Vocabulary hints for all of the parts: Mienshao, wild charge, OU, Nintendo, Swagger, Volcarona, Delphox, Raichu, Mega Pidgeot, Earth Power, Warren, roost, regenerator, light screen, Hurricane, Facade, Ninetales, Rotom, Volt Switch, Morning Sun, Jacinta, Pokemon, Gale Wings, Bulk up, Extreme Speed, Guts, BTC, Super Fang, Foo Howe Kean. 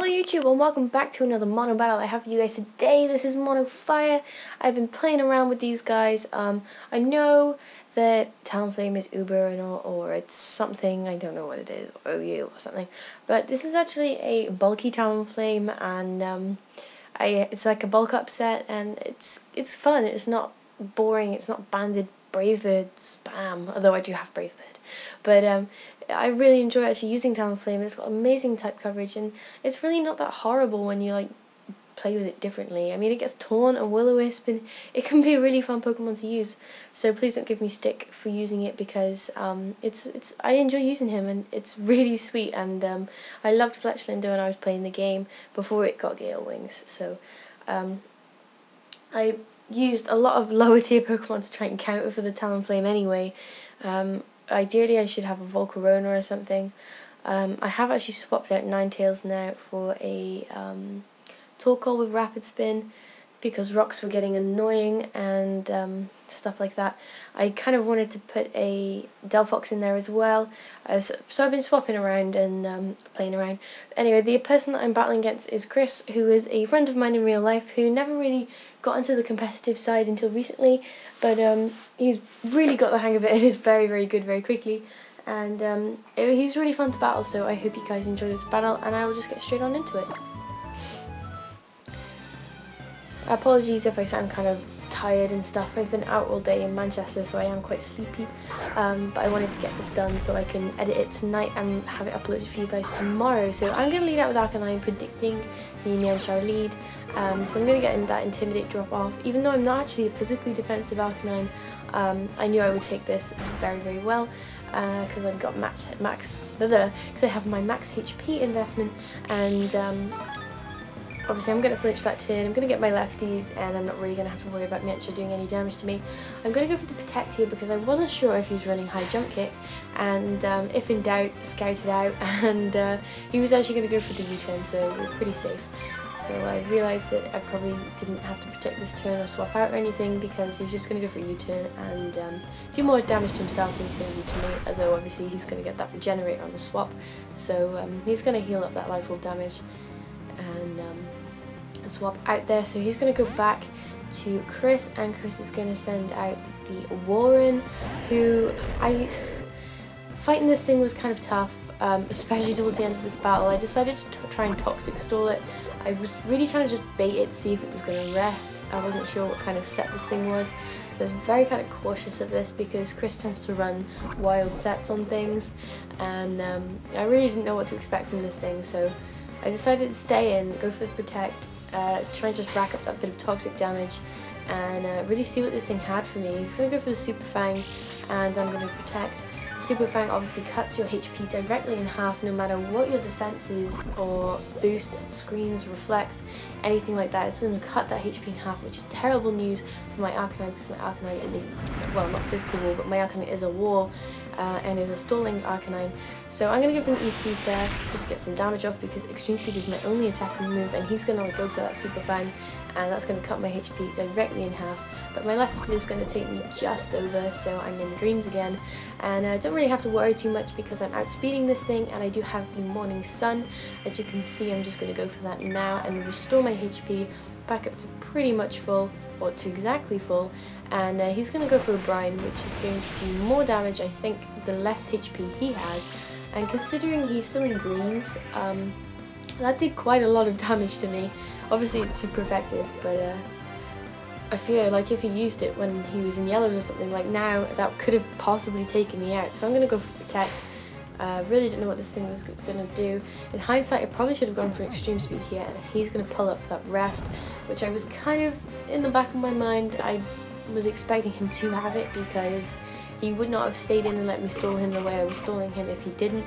Hello YouTube and welcome back to another mono battle I have for you guys today. This is Mono Fire. I've been playing around with these guys. I know that Talonflame is Uber and all, or it's something, I don't know what it is, or OU or something. But this is actually a bulky Talonflame and it's like a bulk up set and it's fun, it's not boring, it's not banded Bravebird spam, although I do have Bravebird. But I really enjoy actually using Talonflame. It's got amazing type coverage and it's really not that horrible when you like play with it differently. I mean, it gets Taunt and Will-O-Wisp and it can be a really fun Pokemon to use. So please don't give me stick for using it because I enjoy using him and it's really sweet. And I loved Fletchlinder when I was playing the game before it got Gale Wings. So I used a lot of lower tier Pokemon to try and counter for the Talonflame anyway. Ideally I should have a Volcarona or something. I have actually swapped out Ninetales now for a Torkoal with Rapid Spin because rocks were getting annoying and stuff like that. I kind of wanted to put a Delphox in there as well, so I've been swapping around and playing around. Anyway, the person that I'm battling against is Chris, who is a friend of mine in real life who never really got into the competitive side until recently, but he's really got the hang of it and is very, very good very quickly. And he was really fun to battle, so I hope you guys enjoy this battle and I will just get straight on into it. Apologies if I sound kind of tired and stuff. I've been out all day in Manchester, so I am quite sleepy, but I wanted to get this done so I can edit it tonight and have it uploaded for you guys tomorrow. So I'm going to lead out with Arcanine predicting the Mienshao lead, so I'm going to get in that Intimidate drop off. Even though I'm not actually a physically defensive Arcanine, I knew I would take this very, very well because I've got because I have my max HP investment. And obviously I'm going to flinch that turn, I'm going to get my lefties and I'm not really going to have to worry about Mienshao doing any damage to me. I'm going to go for the Protect here because I wasn't sure if he was running high jump kick, and if in doubt, scout it out, and he was actually going to go for the U-turn, so we're pretty safe. So I realised that I probably didn't have to protect this turn or swap out or anything because he was just going to go for a U-turn and do more damage to himself than he's going to do to me, although obviously he's going to get that regenerator on the swap, so he's going to heal up that life orb damage and swap out there. So he's going to go back to Chris, and Chris is going to send out the Warren, who fighting this thing was kind of tough, especially towards the end of this battle. I decided to try and Toxic Stall it. I was really trying to just bait it, see if it was going to rest. I wasn't sure what kind of set this thing was, so I was very kind of cautious of this because Chris tends to run wild sets on things, and I really didn't know what to expect from this thing, so I decided to stay in, go for the Protect, try and just rack up that bit of toxic damage and really see what this thing had for me. He's going to go for the Super Fang and I'm going to Protect. The Super Fang obviously cuts your HP directly in half no matter what your defense is or boosts, screens, reflects, anything like that. It's going to cut that HP in half, which is terrible news for my Arcanine because my Arcanine is a, well, not physical wall, but my Arcanine is a wall. And is a stalling Arcanine. So I'm going to give him E-Speed there, just to get some damage off, because Extreme Speed is my only attacking move, and he's going to go for that Super Fang, and that's going to cut my HP directly in half. But my left is going to take me just over, so I'm in the greens again, and I don't really have to worry too much because I'm outspeeding this thing, and I do have the Morning Sun. As you can see, I'm just going to go for that now and restore my HP back up to pretty much full, or to exactly full, and he's going to go for a Brine, which is going to do more damage, I think, the less HP he has. And considering he's still in greens, that did quite a lot of damage to me. Obviously it's super effective, but I feel like if he used it when he was in yellows or something, like now, that could have possibly taken me out. So I'm going to go for Protect. I really didn't know what this thing was going to do. In hindsight, I probably should have gone for Extreme Speed here, and he's going to pull up that Rest, which I was kind of, in the back of my mind, I was expecting him to have it because he would not have stayed in and let me stall him the way I was stalling him if he didn't.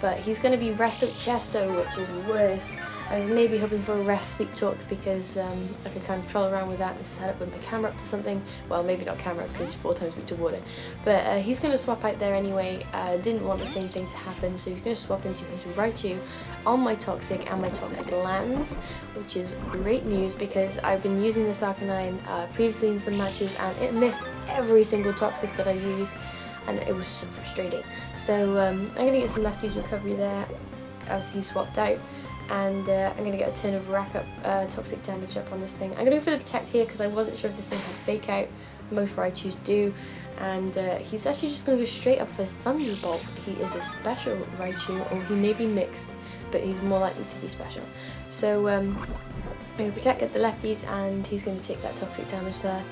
But he's going to be Rest out Chesto, which is worse. I was maybe hoping for a Rest Sleep Talk because I could kind of troll around with that and set up with my camera up to something. Well, maybe not camera because 4 times weak to water. But he's going to swap out there anyway. Didn't want the same thing to happen, so he's going to swap into his Raichu on my Toxic and my Toxic lands, which is great news because I've been using this Arcanine previously in some matches and it missed every single Toxic that I used. And it was so frustrating. So I'm going to get some lefties recovery there as he swapped out. and I'm going to get a ton of rack up toxic damage up on this thing. I'm going to go for the Protect here because I wasn't sure if this thing had Fake Out. Most Raichus do, and he's actually just going to go straight up for Thunderbolt. He is a special Raichu, or he may be mixed, but he's more likely to be special. So I'm going to Protect at the lefties, and he's going to take that toxic damage there.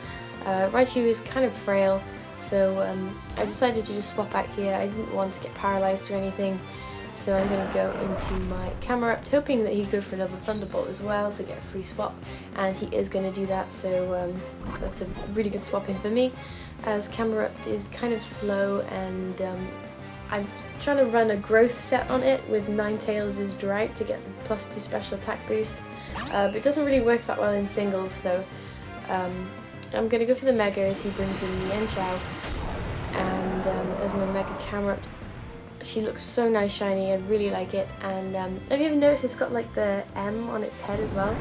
Raichu is kind of frail, so I decided to just swap out here. I didn't want to get paralysed or anything, so I'm going to go into my Camerupt, hoping that he'd go for another Thunderbolt as well, so get a free swap, and he is going to do that, so that's a really good swap in for me, as Camerupt is kind of slow, and I'm trying to run a growth set on it with Ninetales' Drought to get the +2 special attack boost, but it doesn't really work that well in singles, so I'm going to go for the Mega as he brings in Mienshao, and there's my Mega Camerupt. She looks so nice shiny, I really like it, and have you ever noticed it's got like the M on its head as well?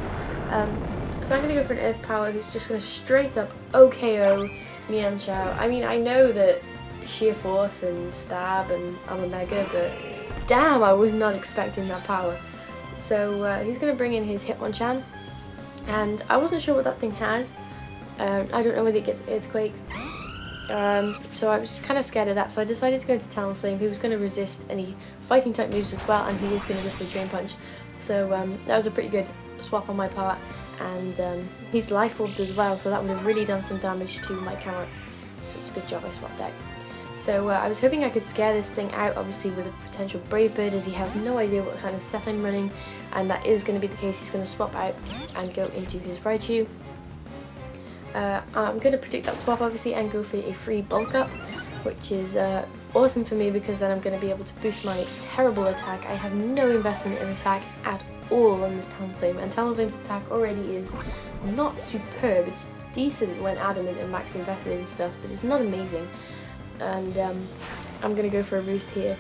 So I'm going to go for an Earth Power who's just going to straight up OKO Mienshao. I mean, I know that Sheer Force and Stab and I'm a Mega, but damn, I was not expecting that power. So he's going to bring in his Hitmonchan, and I wasn't sure what that thing had. I don't know whether it gets Earthquake. So I was kind of scared of that, so I decided to go into Talonflame. He was going to resist any fighting type moves as well, and he is going to go for a Drain Punch. So that was a pretty good swap on my part, and he's Life Orbed as well, so that would have really done some damage to my Camerupt. So it's a good job I swapped out. So I was hoping I could scare this thing out, obviously with a potential Bravebird, as he has no idea what kind of set I'm running, and that is going to be the case. He's going to swap out and go into his Raichu. I'm going to predict that swap obviously and go for a free Bulk Up, which is awesome for me because then I'm going to be able to boost my terrible attack. I have no investment in attack at all on this Talonflame, and Talonflame's attack already is not superb. It's decent when adamant and max invested in stuff, but it's not amazing. And I'm going to go for a Roost here.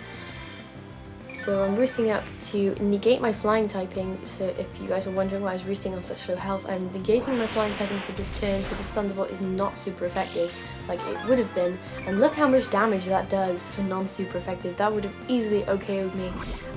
So I'm roosting up to negate my flying typing, so if you guys are wondering why I was roosting on such low health, I'm negating my flying typing for this turn, so this Thunderbolt is not super effective like it would have been, and look how much damage that does for non-super effective. That would have easily OKO'd me,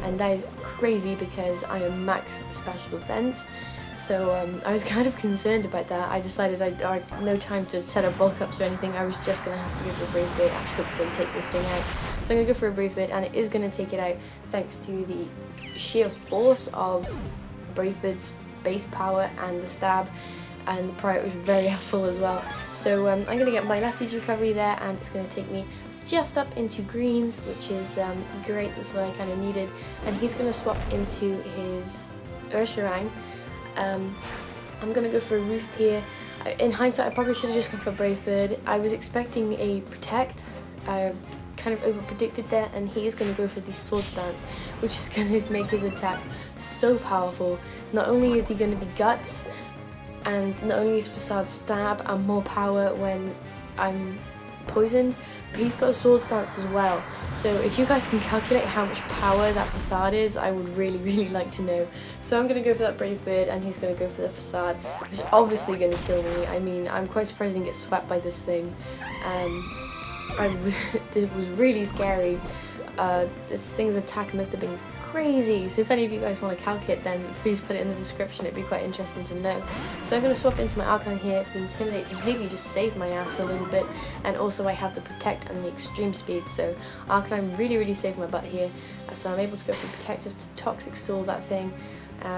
and that is crazy because I am max special defense, so I was kind of concerned about that. I decided I had no time to set up Bulk Ups or anything. I was just going to have to go for a Bravebird and hopefully take this thing out. So I'm going to go for a Bravebird, and it is going to take it out thanks to the sheer force of Bravebird's base power and the stab, and the prior was very helpful as well. So I'm going to get my lefties recovery there, and it's going to take me just up into greens, which is great. That's what I kind of needed, and he's going to swap into his Ursharang. I'm going to go for a Roost here. In hindsight, I probably should have just gone for Bravebird. I was expecting a Protect. I kind of over predicted there, and he is going to go for the Sword Stance, which is going to make his attack so powerful. Not only is he going to be Guts, and not only is Facade Stab and more power when I'm poisoned, but he's got a Sword Stance as well. So if you guys can calculate how much power that Facade is, I would really like to know. So I'm going to go for that Bravebird, and he's going to go for the Facade, which is obviously going to kill me. I mean, I'm quite surprised I didn't get swept by this thing. This was really scary. This thing's attack must have been crazy, so if any of you guys want to calculate, then please put it in the description. It'd be quite interesting to know. So I'm going to swap into my Arcanine here for the Intimidate to maybe just save my ass a little bit, and also I have the Protect and the Extreme Speed, so Arcanine really saved my butt here. So I'm able to go for Protect just to Toxic Stall that thing,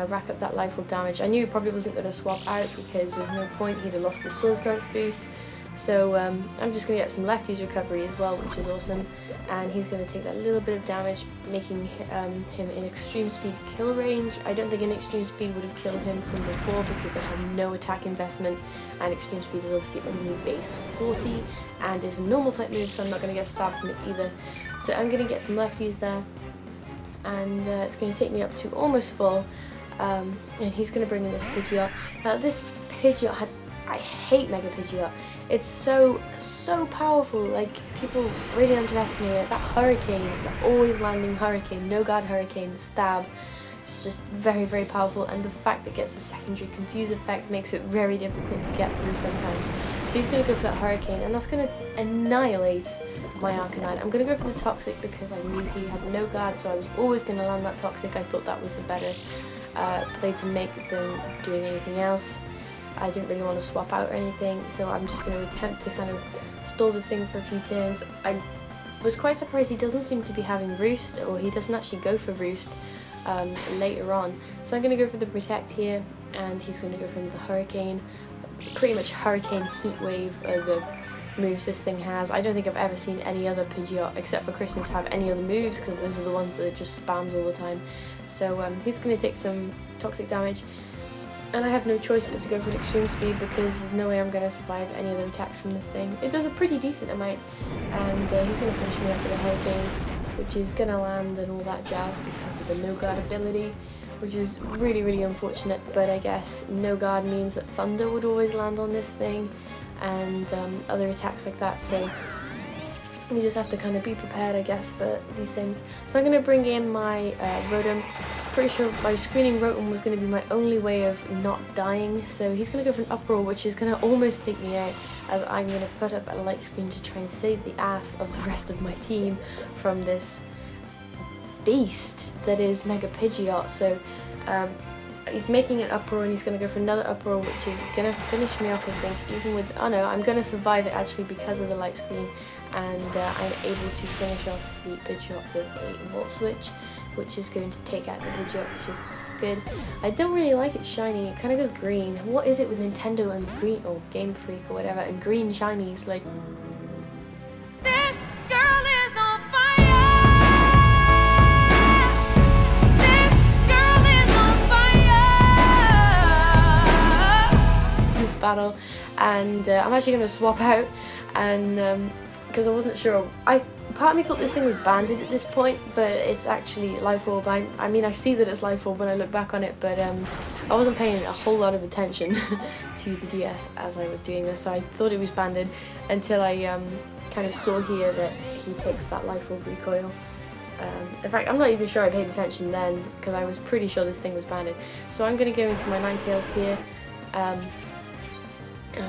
rack up that Life Orb damage. I knew he probably wasn't going to swap out because there's no point, he'd have lost the Sword Stance boost. So I'm just going to get some lefties recovery as well, which is awesome, and he's going to take that little bit of damage, making him in Extreme Speed kill range. I don't think an Extreme Speed would have killed him from before because I have no attack investment, and Extreme Speed is obviously only base 40 and is a normal type move, so I'm not going to get stabbed from it either. So I'm going to get some lefties there, and it's going to take me up to almost full, and he's going to bring in this Pidgeot. Now this Pidgeot had... I hate Mega Pidgeot. It's so powerful, like people really underestimate it. That Hurricane, that always landing Hurricane, no guard Hurricane, stab, it's just very powerful, and the fact that it gets a secondary confuse effect makes it very difficult to get through sometimes. So he's going to go for that Hurricane, and that's going to annihilate my Arcanine. I'm going to go for the Toxic because I knew he had no guard, so I was always going to land that Toxic. I thought that was the better played to make than doing anything else. I didn't really want to swap out or anything, so I'm just going to attempt to kind of stall this thing for a few turns. I was quite surprised he doesn't seem to be having Roost, or he doesn't actually go for Roost later on. So I'm going to go for the Protect here, and he's going to go for the Hurricane. Pretty much Hurricane, Heat Wave are the moves this thing has. I don't think I've ever seen any other Pidgeot, except for Christmas, have any other moves, because those are the ones that it just spams all the time. So he's going to take some toxic damage. And I have no choice but to go for an Extreme Speed, because there's no way I'm going to survive any other attacks from this thing. It does a pretty decent amount, and he's going to finish me off with a Hurricane, which is going to land and all that jazz because of the no guard ability, which is really, really unfortunate. But I guess no guard means that Thunder would always land on this thing, and other attacks like that, so you just have to kind of be prepared, I guess, for these things. So I'm going to bring in my Rotom. Pretty sure by screening Rotom was going to be my only way of not dying, so he's going to go for an Uproar, which is going to almost take me out, as I'm going to put up a light screen to try and save the ass of the rest of my team from this beast that is Mega Pidgeot. So he's making an Uproar, and he's going to go for another Uproar, which is going to finish me off, I think, even with... Oh no, I'm going to survive it, actually, because of the light screen, and I'm able to finish off the Pidgeot with a Volt Switch, which is going to take out the Pidgeot, which is good. I don't really like it shiny. It kind of goes green. What is it with Nintendo and green, or Game Freak or whatever, and green shinies? Like... battle, and I'm actually going to swap out, and because I wasn't sure, part of me thought this thing was banded at this point, but it's actually Life Orb. I mean, I see that it's Life Orb when I look back on it, but I wasn't paying a whole lot of attention to the DS as I was doing this, so I thought it was banded until I kind of saw here that he takes that Life Orb recoil. In fact, I'm not even sure I paid attention then, because I was pretty sure this thing was banded. So I'm going to go into my Ninetales here.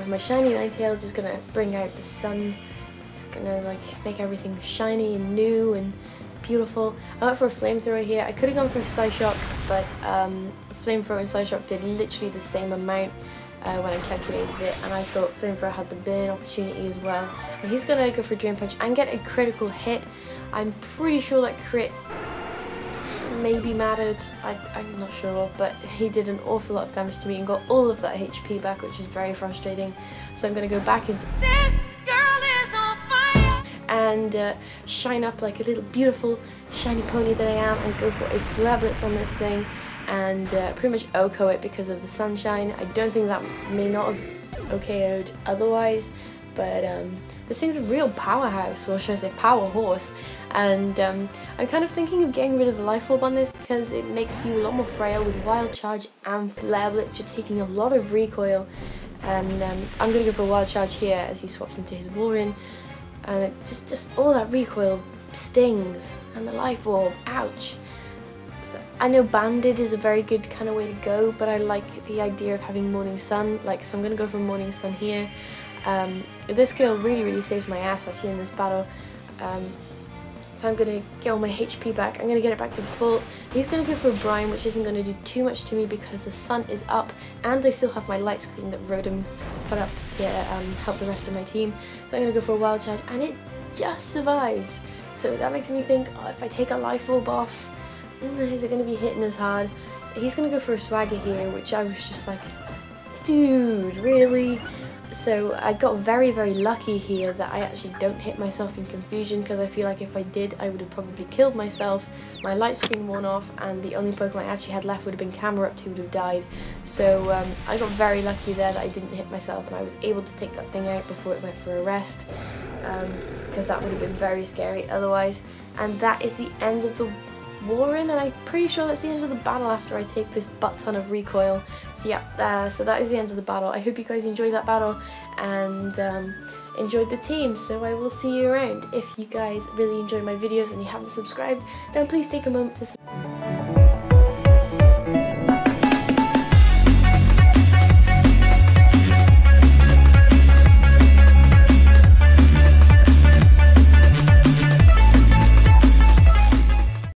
My shiny Ninetales is going to bring out the sun. It's going to like make everything shiny and new and beautiful. I went for a Flamethrower here. I could have gone for a Psyshock, but Flamethrower and Psyshock did literally the same amount when I calculated it, and I thought Flamethrower had the burn opportunity as well. And he's going to go for a Drain Punch and get a critical hit. I'm pretty sure that crit maybe mattered, I'm not sure, but he did an awful lot of damage to me and got all of that HP back, which is very frustrating. So I'm going to go back into this girl is on fire and shine up like a little beautiful shiny pony that I am, and go for a flare blitz on this thing, and pretty much OKO it because of the sunshine. I don't think that may not have OKO'd otherwise, but this thing's a real powerhouse, or should I say power horse, and I'm kind of thinking of getting rid of the Life Orb on this because it makes you a lot more frail with Wild Charge and Flare Blitz. You're taking a lot of recoil, and I'm going to go for a Wild Charge here as he swaps into his Warren, and it just all that recoil stings, and the Life Orb, ouch. So I know banded is a very good kind of way to go, but I like the idea of having Morning Sun, so I'm going to go for Morning Sun here. This girl really, really saves my ass actually in this battle, so I'm going to get all my HP back. I'm going to get it back to full. He's going to go for a Brine, which isn't going to do too much to me because the sun is up, and I still have my light screen that Rotom put up to help the rest of my team. So I'm going to go for a Wild Charge, and it just survives. So that makes me think, oh, if I take a Life Orb off, is it going to be hitting as hard? He's going to go for a Swagger here, which I was just like, dude, really? So I got very, very lucky here that I actually don't hit myself in confusion, because I feel like if I did, I would have probably killed myself. My light screen worn off, and the only Pokemon I actually had left would have been Camera Up to would have died. So I got very lucky there that I didn't hit myself, and I was able to take that thing out before it went for a rest, because that would have been very scary otherwise. And that is the end of the Warren, and I'm pretty sure that's the end of the battle after I take this butt ton of recoil. So yeah, so that is the end of the battle. I hope you guys enjoyed that battle, and enjoyed the team, so I will see you around. If you guys really enjoy my videos and you haven't subscribed, then please take a moment to subscribe.